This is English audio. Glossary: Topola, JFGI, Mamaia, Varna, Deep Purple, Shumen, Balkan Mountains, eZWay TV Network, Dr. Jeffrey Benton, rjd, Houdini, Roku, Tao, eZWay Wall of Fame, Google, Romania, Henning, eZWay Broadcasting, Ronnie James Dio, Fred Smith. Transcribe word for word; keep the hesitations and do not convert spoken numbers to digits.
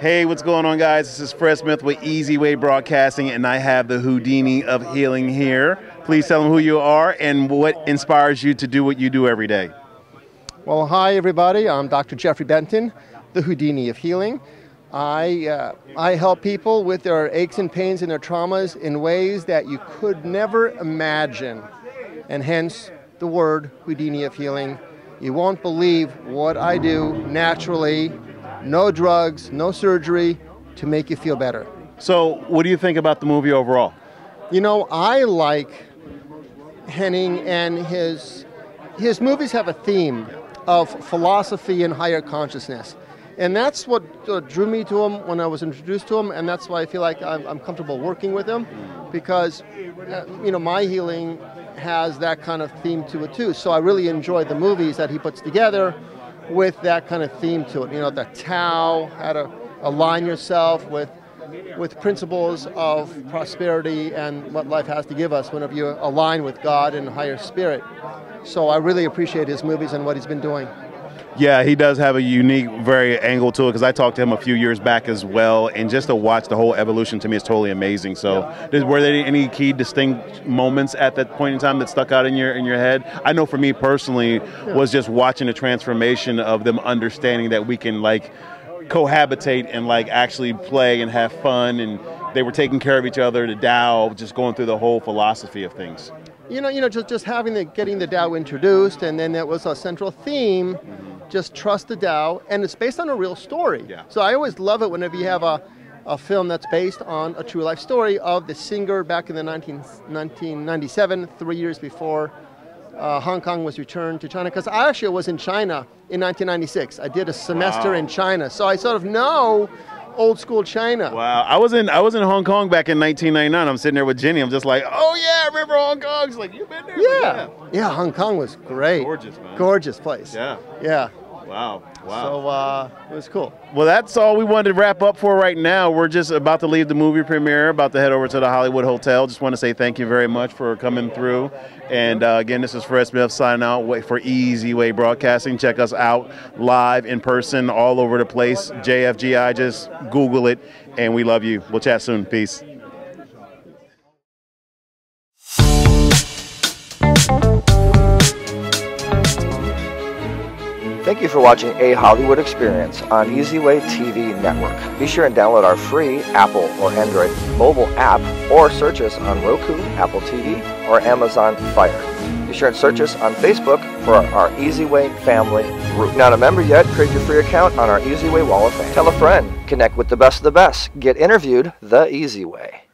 Hey, what's going on, guys? This is Fred Smith with eZWay Broadcasting, and I have the Houdini of Healing here. Please tell them who you are and what inspires you to do what you do every day. Well, hi, everybody. I'm Doctor Jeffrey Benton, the Houdini of Healing. I, uh, I help people with their aches and pains and their traumas in ways that you could never imagine, and hence the word Houdini of Healing. You won't believe what I do naturally. No drugs, no surgery, to make you feel better. So what do you think about the movie overall? You know, I like Henning, and his, his movies have a theme of philosophy and higher consciousness. And that's what uh, drew me to him when I was introduced to him, and that's why I feel like I'm, I'm comfortable working with him, because, uh, you know, my healing has that kind of theme to it too. So I really enjoy the movies that he puts together with that kind of theme to it. You know, the Tao, how to align yourself with with principles of prosperity and what life has to give us whenever you align with God and higher spirit. So I really appreciate his movies and what he's been doing. Yeah, he does have a unique, very angle to it, because I talked to him a few years back as well, and just to watch the whole evolution to me is totally amazing. So yeah. Were there any key distinct moments at that point in time that stuck out in your in your head? I know for me personally, yeah, was just watching the transformation of them understanding that we can like cohabitate and like actually play and have fun, and they were taking care of each other, the Tao, just going through the whole philosophy of things. You know, you know, just, just having the, getting the Tao introduced, and then that was a central theme. Mm-hmm. Just trust the Tao, and it's based on a real story. Yeah. So I always love it whenever you have a, a film that's based on a true life story of the singer back in the nineteen ninety-seven, three years before uh, Hong Kong was returned to China. Because I actually was in China in nineteen ninety-six. I did a semester wow. in China, so I sort of know old school China. Wow, I was in I was in Hong Kong back in nineteen ninety-nine. I'm sitting there with Jenny. I'm just like, oh yeah, I remember Hong Kong. She's like, you've been there? Yeah, like, yeah. yeah. Hong Kong was great. Gorgeous, man. Gorgeous place. Yeah, yeah. Wow, wow. So uh, it was cool. Well, that's all we wanted to wrap up for right now. We're just about to leave the movie premiere, about to head over to the Hollywood Hotel. Just want to say thank you very much for coming through. And uh, again, this is Fred Smith signing out for eZWay Broadcasting. Check us out live, in person, all over the place. J F G I, just Google it. And we love you. We'll chat soon. Peace. Thank you for watching A Hollywood Experience on eZWay T V Network. Be sure and download our free Apple or Android mobile app, or search us on Roku, Apple T V, or Amazon Fire. Be sure and search us on Facebook for our eZWay family group. Not a member yet? Create your free account on our eZWay Wall of Fame. Tell a friend. Connect with the best of the best. Get interviewed the easy way.